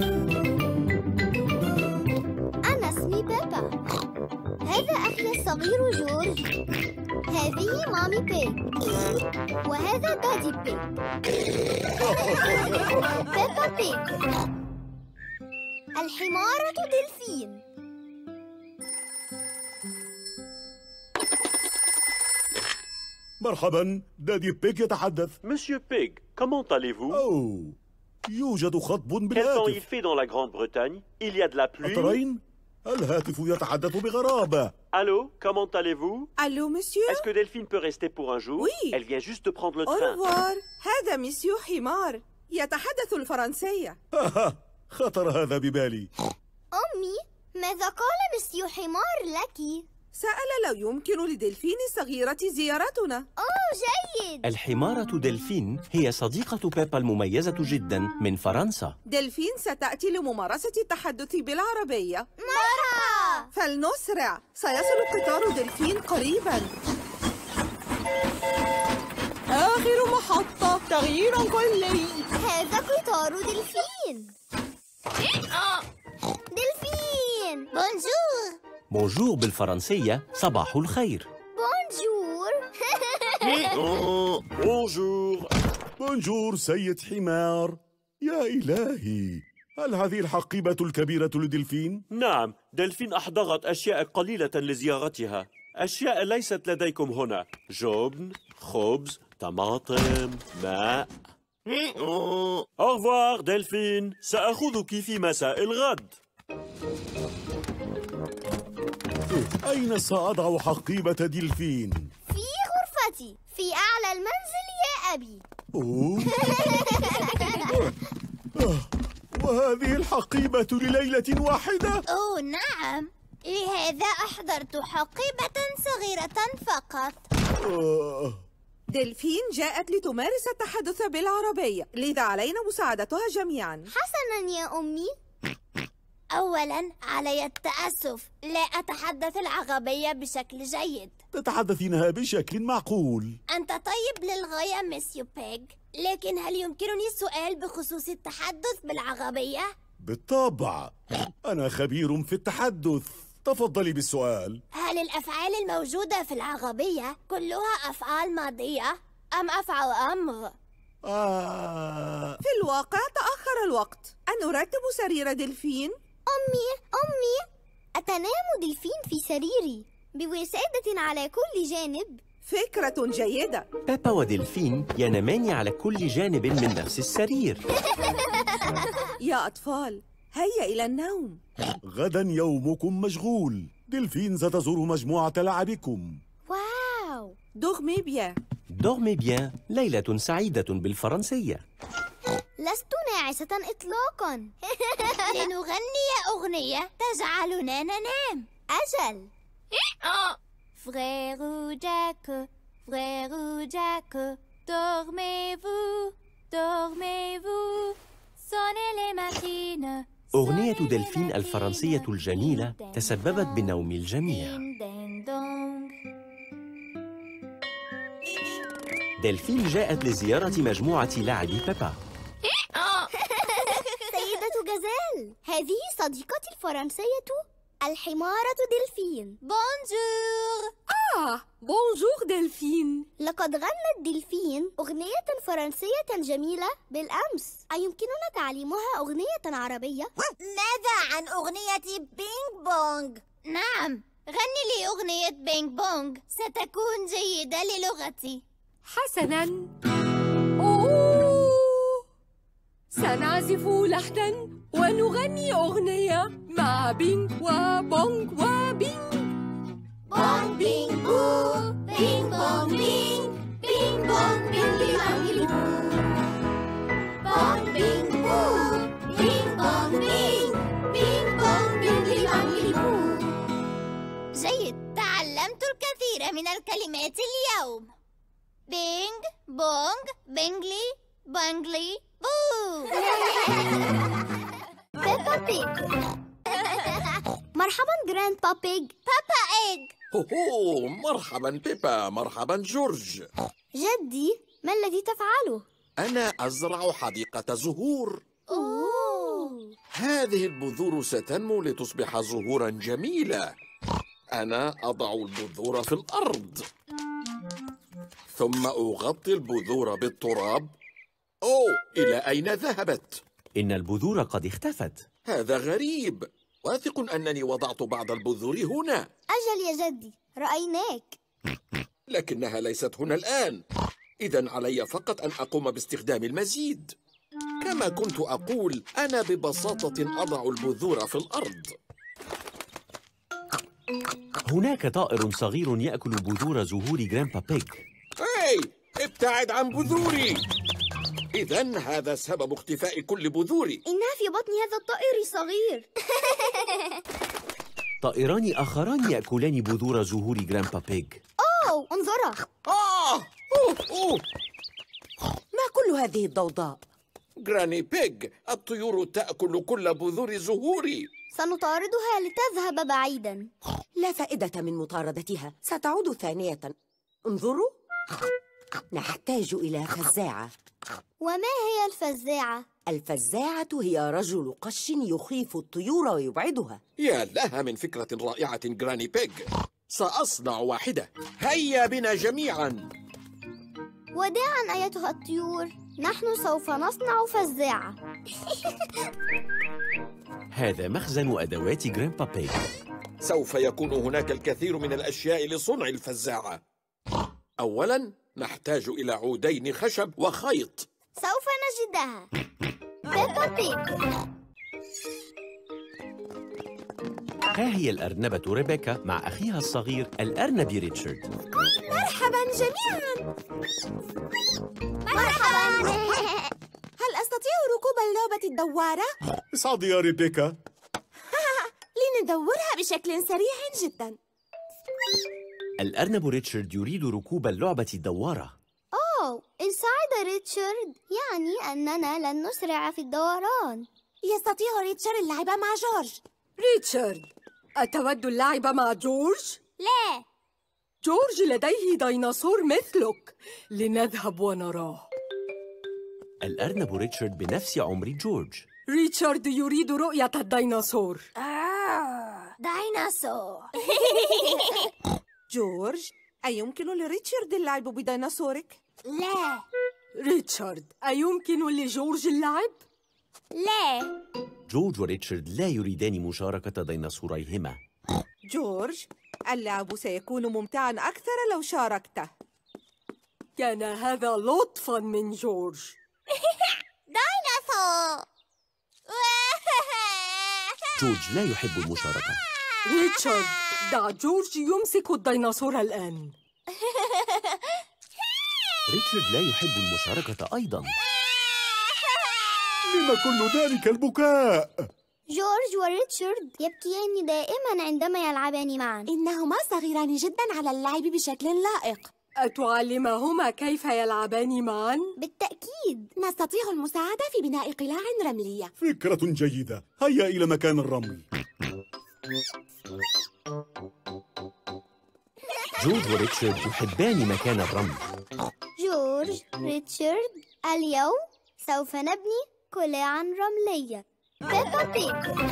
أنا اسمي بيبا. هذا أخي الصغير جورج. هذه مامي بيج. وهذا دادي بيج. بيبا بيج. الحمارة دلفين. مرحبا، دادي بيج يتحدث. Monsieur Pig, comment allez-vous? Oh, يوجد خطب بالهاتف. Quel temps il fait dans la Grande-Bretagne? Il y a de la pluie. أترين؟ الهاتف يتحدث بغرابة. Allô, comment allez-vous? Allô, monsieur. Est-ce que Delphine peut rester pour un jour? Oui. Elle vient juste de prendre le train. Au revoir. هذا مسيو حمار يتحدث الفرنسية. خطر هذا ببالي. أمي، ماذا قال مسيو حمار لك؟ سأل لو يمكن لدلفين الصغيرة زيارتنا. أوه جيد. الحمارة دلفين هي صديقة بيبا المميزة جدا من فرنسا. دلفين ستأتي لممارسة التحدث بالعربية. مرة. فلنسرع، سيصل قطار دلفين قريبا. آخر محطة، تغيير كلي. هذا قطار دلفين. دلفين، بونجور. بونجور بالفرنسية صباح الخير. بونجور. بونجور. بونجور سيد حمار. يا إلهي، هل هذه الحقيبة الكبيرة لدلفين؟ نعم، دلفين أحضرت أشياء قليلة لزيارتها. أشياء ليست لديكم هنا. جبن، خبز، طماطم، ماء. أوفوار دلفين، سأخذك في مساء الغد. أين سأضع حقيبة دلفين؟ في غرفتي، في أعلى المنزل يا أبي. أوه. وهذه الحقيبة لليلة واحدة؟ أوه نعم، لهذا أحضرت حقيبة صغيرة فقط. دلفين جاءت لتمارس التحدث بالعربية، لذا علينا مساعدتها جميعا. حسنا يا أمي. أولاً، علي التأسف، لا أتحدث العربية بشكل جيد. تتحدثينها بشكل معقول. أنت طيب للغاية مسيو بيج، لكن هل يمكنني السؤال بخصوص التحدث بالعربية؟ بالطبع، أنا خبير في التحدث. تفضلي بالسؤال. هل الأفعال الموجودة في العربية كلها أفعال ماضية أم أفعال أمر؟ في الواقع تأخر الوقت. أنرتب سرير دلفين؟ أمي، أتنام دلفين في سريري بوسادة على كل جانب. فكرة جيدة. بيبا ودلفين ينامان على كل جانب من نفس السرير. يا أطفال، هيا إلى النوم. غدا يومكم مشغول. دلفين ستزور مجموعة لعبكم. واو. دورمي بيان. دورمي بيان ليلة سعيدة بالفرنسية. لست ناعسة إطلاقاً. لنغني أغنية تجعلنا ننام. أجل. فريرو جاكو، فريرو جاكو، دورميفو، دورميفو، سوني لي ماتينو. أغنية دلفين الفرنسية الجميلة تسببت بنوم الجميع. دلفين جاءت لزيارة مجموعة لعب بيبا. سيدة جزال، هذه صديقتي الفرنسية الحمارة دلفين. بونجور. بونجور دلفين. لقد غنت دلفين أغنية فرنسية جميلة بالأمس. أيمكننا تعليمها أغنية عربية؟ ماذا عن أغنية بينج بونج؟ نعم، غني لي أغنية بينج بونج، ستكون جيدة للغتي. حسناً. أوه. سنعزف لحناً ونغني أغنية مع بينج وبونج وبينج. بونج بينج بو، بينج بونج بينج، بينج بونج بينج بينج بو. بونج بينج بو، بينج بونج بينج، بينج بونج بينج بينج بو. جيد، تعلمت الكثير من الكلمات اليوم. بينج بونج بينجلي بونجلي بو. بيبا بيج. مرحبا جراندبا بيج. بابا إيج. هوهو، مرحبا بيبا، مرحبا جورج. جدي، ما الذي تفعله؟ أنا أزرع حديقة زهور. أوه. هذه البذور ستنمو لتصبح زهورا جميلة. أنا أضع البذور في الأرض، ثم أغطي البذور بالتراب. أوه، إلى أين ذهبت؟ إن البذور قد اختفت. هذا غريب، واثق أنني وضعت بعض البذور هنا. أجل يا جدي، رأيناك. لكنها ليست هنا الآن، إذن علي فقط أن أقوم باستخدام المزيد. كما كنت أقول، أنا ببساطة أضع البذور في الأرض. هناك طائر صغير يأكل بذور زهور جرامبا بيج. هاي، ابتعد عن بذوري! إذن هذا سبب اختفاء كل بذوري. إنها في بطن هذا الطائر الصغير. طائران آخران يأكلان بذور زهور جرامبا بيج. أوه، انظرا! ما كل هذه الضوضاء؟ جراني بيج، الطيور تأكل كل بذور زهوري. سنطاردها لتذهب بعيدا. لا فائدة من مطاردتها، ستعود ثانية. انظروا، نحتاج إلى فزاعة. وما هي الفزاعة؟ الفزاعة هي رجل قش يخيف الطيور ويبعدها. يا لها من فكرة رائعة جراني بيج، سأصنع واحدة. هيا بنا جميعا. وداعا أيتها الطيور، نحن سوف نصنع فزاعة. هذا مخزن أدوات جرامبا بيج. سوف يكون هناك الكثير من الأشياء لصنع الفزاعة. أولاً نحتاج إلى عودين خشب وخيط. سوف نجدها. بيبا بيج. ها هي الأرنبة ريبيكا مع أخيها الصغير الأرنب ريتشارد. مرحباً جميعاً. مرحباً. هل أستطيع ركوب لعبة الدوارة؟ صعدي يا ريبيكا. لندورها بشكل سريع جدا. الأرنب ريتشارد يريد ركوب لعبة الدوارة. أوه، إن صعد ريتشارد يعني أننا لن نسرع في الدوران. يستطيع ريتشارد اللعب مع جورج. ريتشارد، أتود اللعب مع جورج؟ لا. جورج لديه ديناصور مثلك، لنذهب ونراه. الأرنب ريتشارد بنفس عمر جورج. ريتشارد يريد رؤية الديناصور. ديناصور. جورج، أيمكن لريتشارد اللعب بديناصورك؟ لا. ريتشارد، أيمكن لجورج اللعب؟ لا. جورج وريتشارد لا يريدان مشاركة ديناصوريهما. جورج، اللعب سيكون ممتعاً أكثر لو شاركته. كان هذا لطفاً من جورج. ديناصور. جورج لا يحب المشاركة. ريتشارد، دع جورج يمسك الديناصور الآن. ريتشارد لا يحب المشاركة أيضاً. لما كل ذلك البكاء؟ جورج وريتشارد يبكيان دائماً عندما يلعبان معاً. إنهما صغيران جداً على اللعب بشكل لائق. أتعلمهما كيف يلعبان معاً؟ بالتأكيد. نستطيع المساعدة في بناء قلاع رملية. فكرة جيدة، هيا إلى مكان الرمل. جورج وريتشارد يحبان مكان الرمل. جورج، ريتشارد، اليوم سوف نبني قلاعاً رملية. بيبا بيج.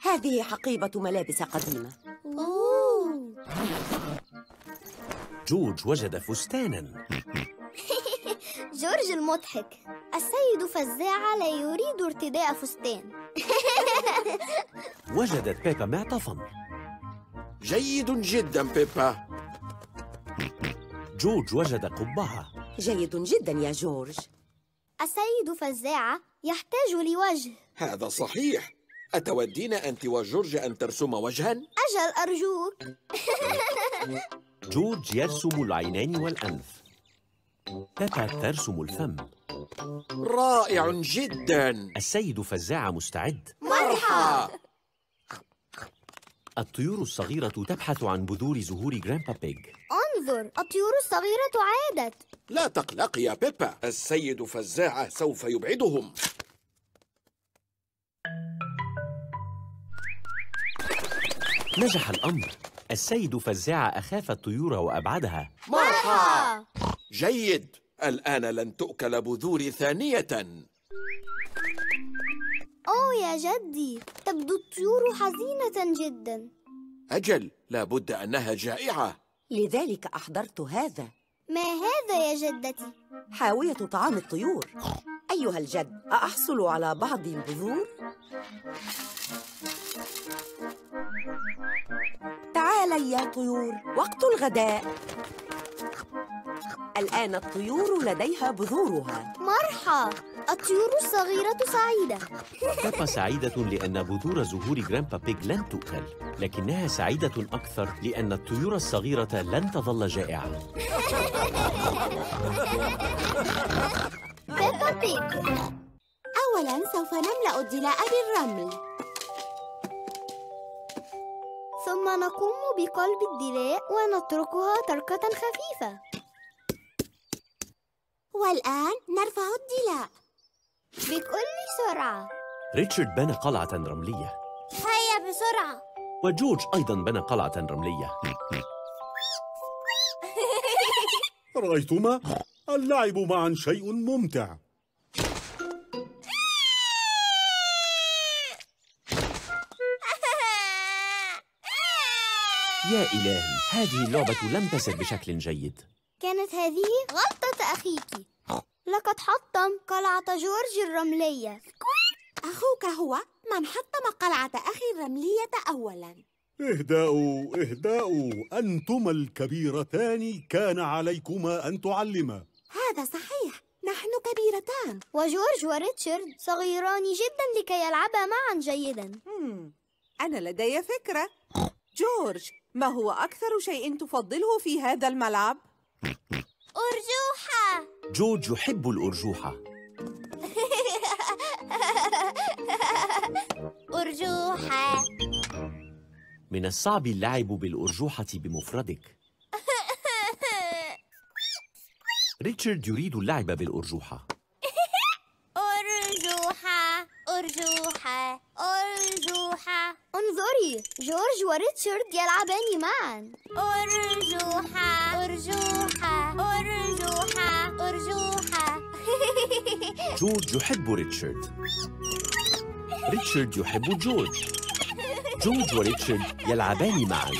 هذه حقيبة ملابس قديمة. أوه. جورج وجد فستاناً. جورج المضحك، السيد فزاعة لا يريد ارتداء فستان. وجدت بيبا معطفاً. جيد جداً بيبا. جورج وجد قبعة. جيد جداً يا جورج. السيد فزاعة يحتاج لوجه. هذا صحيح. أتودين أنت وجورج أن ترسم وجهاً؟ أجل أرجوك. جورج يرسم العينين والأنف. بيبا ترسم الفم. رائع جدا. السيد فزاعة مستعد. مرحبا. الطيور الصغيرة تبحث عن بذور زهور جرامبا بيج. انظر، الطيور الصغيرة عادت. لا تقلقي يا بيبا، السيد فزاعة سوف يبعدهم. نجح الأمر. السيد فزاعة أخاف الطيور وأبعدها. مرحبا. جيد، الآن لن تؤكل بذوري ثانية. أوه يا جدي، تبدو الطيور حزينة جدا. أجل، لابد أنها جائعة. لذلك أحضرت هذا. ما هذا يا جدتي؟ حاوية طعام الطيور. أيها الجد، أحصل على بعض البذور؟ تعالي يا طيور، وقت الغداء. الآن الطيور لديها بذورها. مرحى، الطيور الصغيرة سعيدة. بيبا سعيدة لأن بذور زهور جرامبا بيج لن تؤكل، لكنها سعيدة أكثر لأن الطيور الصغيرة لن تظل جائعة. بيبا بيج. أولاً سوف نملأ الدلاء بالرمل، ثم نقوم بقلب الدلاء ونتركها تركة خفيفة. والآن نرفع الدلاء بكل سرعة. ريتشارد بنى قلعة رملية. هيا بسرعة. وجورج أيضاً بنى قلعة رملية. رأيتما؟ اللعب معاً شيء ممتع. يا إلهي، هذه اللعبة لم تسر بشكل جيد. كانت هذه غلطة أخيك. لقد حطم قلعة جورج الرملية. أخوك هو من حطم قلعة أخي الرملية أولاً. اهدأوا اهدأوا، أنتما الكبيرتان، كان عليكما أن تعلما. هذا صحيح، نحن كبيرتان. وجورج وريتشارد صغيران جداً لكي يلعبا معاً جيداً. أنا لدي فكرة. جورج، ما هو أكثر شيء تفضله في هذا الملعب؟ أرجوحة. جورج يحب الأرجوحة. أرجوحة. من الصعب اللعب بالأرجوحة بمفردك. ريتشارد يريد اللعب بالأرجوحة. أرجوحة أرجوحة أرجوحة. انظري، جورج وريتشارد يلعبان معاً. أرجوحة أرجوحة أرجوحة أرجوحة. جورج يحب ريتشارد. ريتشارد يحب جورج. جورج وريتشارد يلعبان معاً.